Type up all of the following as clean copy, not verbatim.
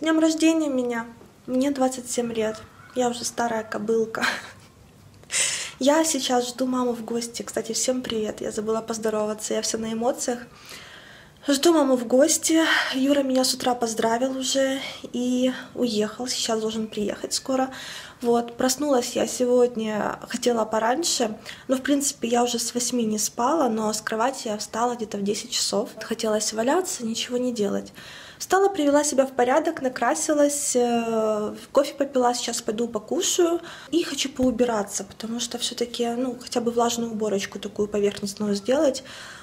С днем рождения меня. Мне 27 лет. Я уже старая кобылка. Я сейчас жду маму в гости. Кстати, всем привет. Я забыла поздороваться. Я все на эмоциях. Жду маму в гости. Юра меня с утра поздравил уже и уехал. Сейчас должен приехать скоро. Вот, проснулась я сегодня, хотела пораньше. Но, в принципе, я уже с 8 не спала, но с кровати я встала где-то в 10 часов. Хотелось валяться, ничего не делать. Встала, привела себя в порядок, накрасилась, кофе попила, сейчас пойду покушаю. И хочу поубираться, потому что все-таки, ну, хотя бы влажную уборочку такую поверхностную сделать,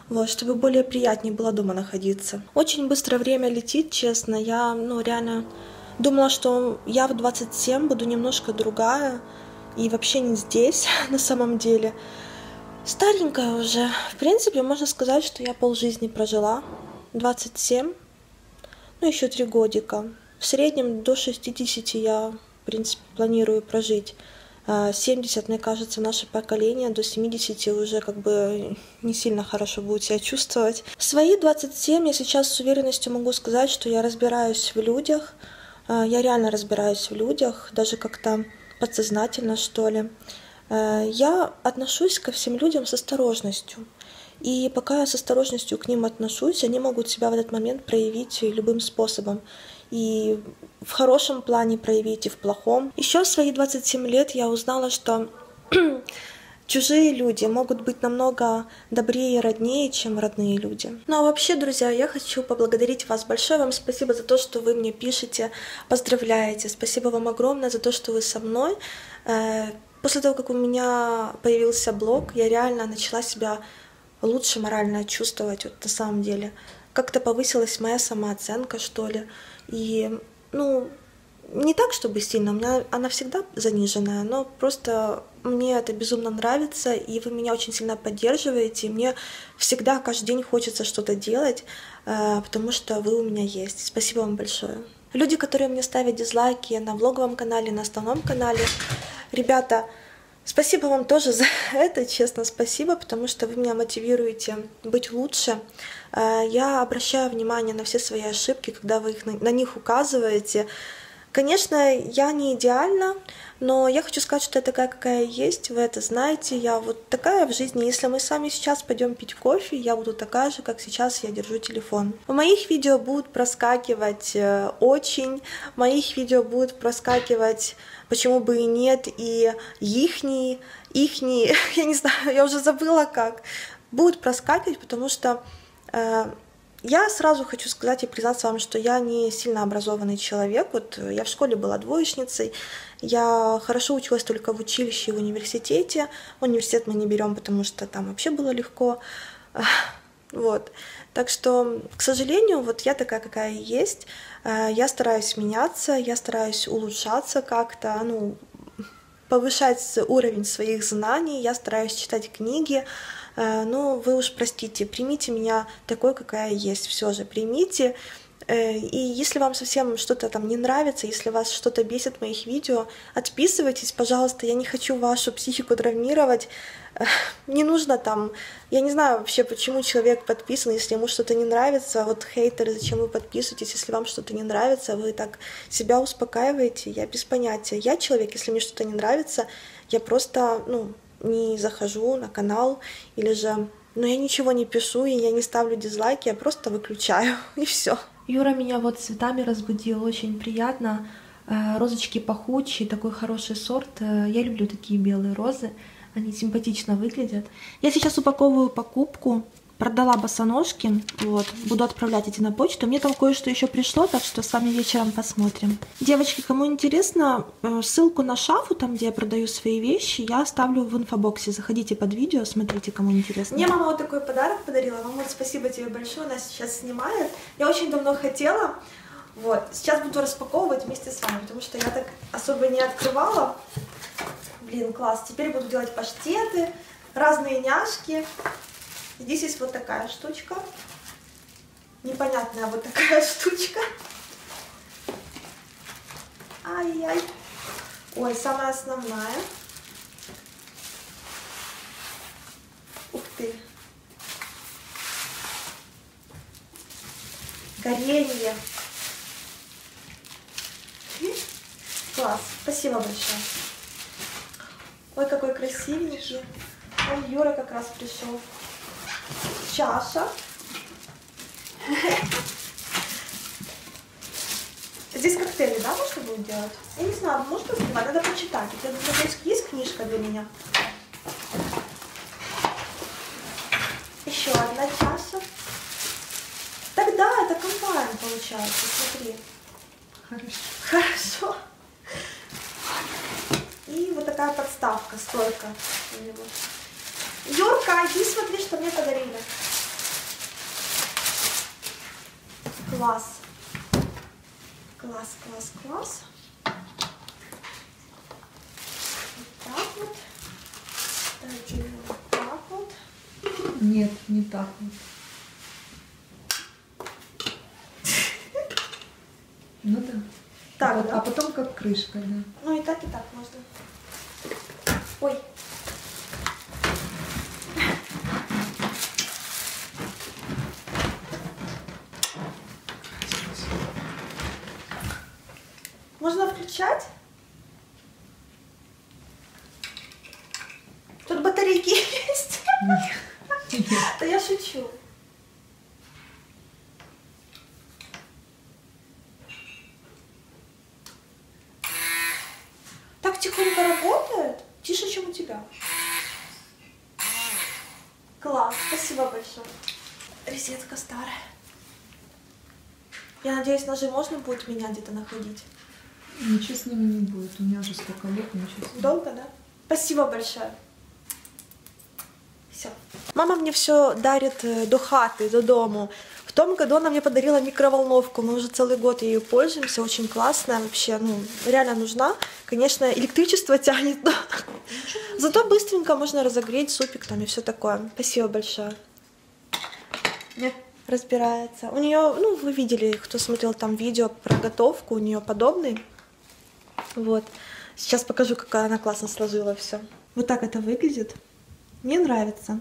вот, чтобы более приятнее было дома находиться. Очень быстро время летит, честно, я, ну, реально... Думала, что я в 27 буду немножко другая и вообще не здесь, на самом деле. Старенькая уже. В принципе, можно сказать, что я полжизни прожила. 27, ну еще 3 годика. В среднем до 60 я, в принципе, планирую прожить. 70, мне кажется, наше поколение до 70 уже как бы не сильно хорошо будет себя чувствовать. В свои 27 я сейчас с уверенностью могу сказать, что я разбираюсь в людях. Я реально разбираюсь в людях, даже как-то подсознательно, что ли. Я отношусь ко всем людям с осторожностью. И пока я с осторожностью к ним отношусь, они могут себя в этот момент проявить любым способом. И в хорошем плане проявить, и в плохом. Еще в свои 27 лет я узнала, что чужие люди могут быть намного добрее и роднее, чем родные люди. Ну а вообще, друзья, я хочу поблагодарить вас большое. Вам спасибо за то, что вы мне пишете, поздравляете. Спасибо вам огромное за то, что вы со мной. После того, как у меня появился блог, я реально начала себя лучше морально чувствовать, вот, на самом деле. Как-то повысилась моя самооценка, что ли. И, ну... Не так, чтобы сильно, у меня она всегда заниженная, но просто мне это безумно нравится, и вы меня очень сильно поддерживаете, и мне всегда, каждый день хочется что-то делать, потому что вы у меня есть. Спасибо вам большое. Люди, которые мне ставят дизлайки на влоговом канале, на основном канале, ребята, спасибо вам тоже за это, честно, спасибо, потому что вы меня мотивируете быть лучше. Я обращаю внимание на все свои ошибки, когда вы их на них указываете. Конечно, я не идеальна, но я хочу сказать, что я такая, какая я есть, вы это знаете, я вот такая в жизни. Если мы с вами сейчас пойдем пить кофе, я буду такая же, как сейчас я держу телефон. В моих видео будут проскакивать очень, в моих видео будут проскакивать, почему бы и нет, и ихние, я не знаю, я уже забыла как, будут проскакивать, потому что... Я сразу хочу сказать и признаться вам, что я не сильно образованный человек. Вот я в школе была двоечницей, я хорошо училась только в училище и в университете. Университет мы не берем, потому что там вообще было легко. Вот. Так что, к сожалению, вот я такая, какая есть. Я стараюсь меняться, я стараюсь улучшаться как-то, ну, повышать уровень своих знаний, я стараюсь читать книги. Ну, вы уж простите, примите меня такой, какая есть, все же, примите. И если вам совсем что-то там не нравится, если вас что-то бесит в моих видео, отписывайтесь, пожалуйста, я не хочу вашу психику травмировать. Не нужно там, я не знаю вообще, почему человек подписан, если ему что-то не нравится. Вот хейтеры, зачем вы подписываетесь, если вам что-то не нравится, вы так себя успокаиваете, я без понятия. Я человек, если мне что-то не нравится, я просто, ну... не захожу на канал, или же, ну, я ничего не пишу, и я не ставлю дизлайки, я просто выключаю, и все. Юра меня вот цветами разбудил, очень приятно, розочки пахучие, такой хороший сорт, я люблю такие белые розы, они симпатично выглядят. Я сейчас упаковываю покупку, продала босоножки, вот, буду отправлять эти на почту, мне там кое-что еще пришло, так что с вами вечером посмотрим. Девочки, кому интересно, ссылку на Шафу, там, где я продаю свои вещи, я оставлю в инфобоксе, заходите под видео, смотрите, кому интересно. Мне мама вот такой подарок подарила, мама, спасибо тебе большое, она сейчас снимает, я очень давно хотела, вот, сейчас буду распаковывать вместе с вами, потому что я так особо не открывала, блин, класс, теперь буду делать паштеты, разные няшки. Здесь есть вот такая штучка, непонятная вот такая штучка. Ай-яй. Ой, самая основная. Ух ты. Коренье. Класс, спасибо большое. Ой, какой красивенький. Он Юра как раз пришел. Чаша. Здесь коктейли, да, можно будет делать? Я не знаю, можно снимать, надо почитать. У тебя есть книжка для меня? Еще одна чаша. Тогда это комбайн получается, смотри. Хорошо. И вот такая подставка, стойка у него. Юрка, иди смотри, что мне подарили. Класс. Класс, класс, класс. Вот так вот. Также вот так вот. Нет, не так вот. Ну да. Так, вот, да. А потом как крышка, да. Ну и так можно. Ой. Можно включать? Тут батарейки есть? Нет. Да я шучу. Так тихонько работает? Тише, чем у тебя. Класс, спасибо большое. Резетка старая. Я надеюсь, ножи можно будет меня где-то находить? Ничего с ними не будет. У меня уже столько лет, ничего с ними. Долго, да? Спасибо большое. Все. Мама мне все дарит до хаты, до дому. В том году она мне подарила микроволновку. Мы уже целый год ею пользуемся. Очень классная вообще. Ну, реально нужна. Конечно, электричество тянет. Но... Зато быстренько можно разогреть супик там и все такое. Спасибо большое. Нет. Разбирается. У нее, ну, вы видели, кто смотрел там видео про готовку, у нее подобный. Вот. Сейчас покажу, какая она классно сложила все. Вот так это выглядит. Мне нравится.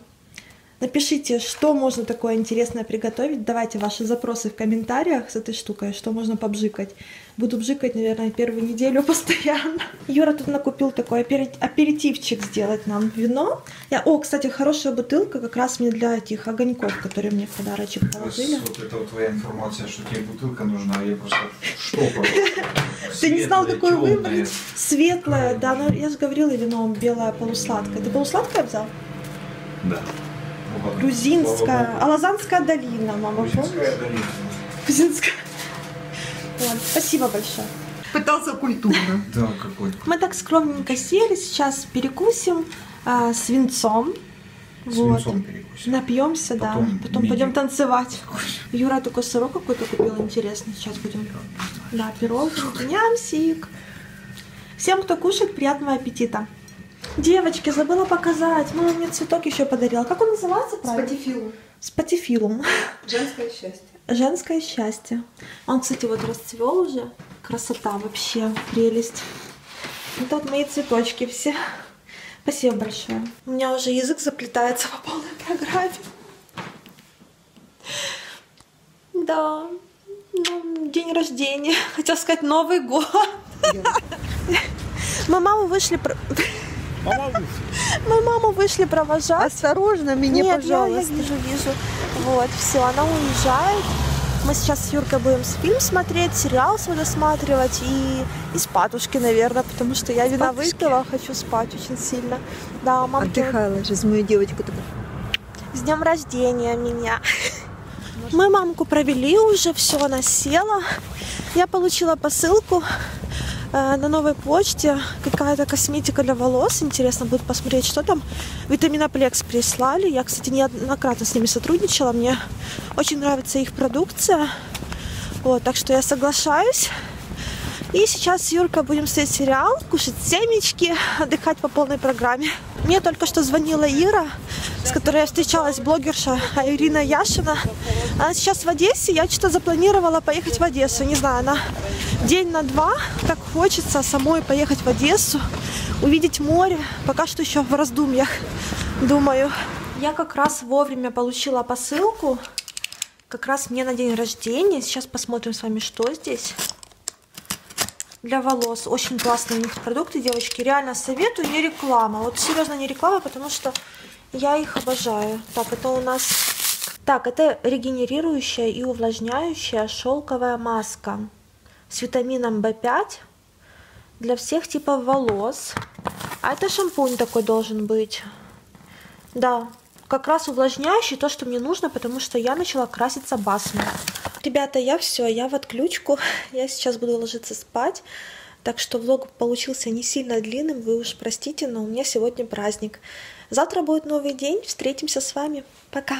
Напишите, что можно такое интересное приготовить. Давайте ваши запросы в комментариях с этой штукой, что можно побжикать. Буду бжикать, наверное, первую неделю постоянно. Юра тут накупил такой аперитивчик сделать нам вино. О, кстати, хорошая бутылка как раз мне для этих огоньков, которые мне в подарочек положили. Вот это вот твоя информация, что тебе бутылка нужна, я просто штопаю. Ты не знал, какую выбрать? Светлая, да, но я же говорила, вино белое, полусладкое. Ты полусладкое взял? Да. Грузинская, Алазанская долина, мама, Грузинская долина. Грузинская. Вот, спасибо большое. Пытался культурно. Да, какой-то. Мы так скромненько сели, сейчас перекусим свинцом. Свинцом вот. Перекусим. Напьемся, потом, да. Потом пойдем танцевать. Юра только сырок какой-то купил, интересно. Сейчас будем. Да, пирог. Нямсик. Всем, кто кушает, приятного аппетита. Девочки, забыла показать. Мама мне цветок еще подарила. Как он называется, правильно? Спатифилум. Спатифилум. Женское счастье. Женское счастье. Он, кстати, вот расцвел уже. Красота вообще, прелесть. Это вот мои цветочки все. Спасибо большое. У меня уже язык заплетается по полной программе. Да. Ну, день рождения. Хотела сказать, Новый год. Мы маму вышли... Мы маму вышли провожать. Осторожно, меня, нет, пожалуйста. Я вижу. Вот, все, она уезжает. Мы сейчас с Юркой будем фильм смотреть, сериал свой досматривать и спатушки, наверное, потому что я вина выпила, хочу спать очень сильно. Да, мама. Отдыхала же, мою девочку. С днем рождения меня. Мы мамку провели уже, все, она села. Я получила посылку. На новой почте какая-то косметика для волос. Интересно будет посмотреть, что там. Витаминоплекс прислали. Я, кстати, неоднократно с ними сотрудничала. Мне очень нравится их продукция. Вот, так что я соглашаюсь. И сейчас с Юркой будем смотреть сериал, кушать семечки, отдыхать по полной программе. Мне только что звонила Ира, с которой я встречалась, блогерша Ирина Яшина. Она сейчас в Одессе. Я что-то запланировала поехать в Одессу. Не знаю, она день на два. Так хочется самой поехать в Одессу, увидеть море. Пока что еще в раздумьях, думаю. Я как раз вовремя получила посылку. Как раз мне на день рождения. Сейчас посмотрим с вами, что здесь. для волос. Очень классные у них продукты, девочки. Реально советую, не реклама. Вот серьезно, не реклама, потому что я их обожаю. Так, это у нас... Так, это регенерирующая и увлажняющая шелковая маска с витамином В5 для всех типов волос. А это шампунь такой должен быть. Да, как раз увлажняющий, то, что мне нужно, потому что я начала краситься басмой. Ребята, я все, я в отключку. Я сейчас буду ложиться спать. Так что влог получился не сильно длинным, вы уж простите, но у меня сегодня праздник. Завтра будет новый день, встретимся с вами. Пока!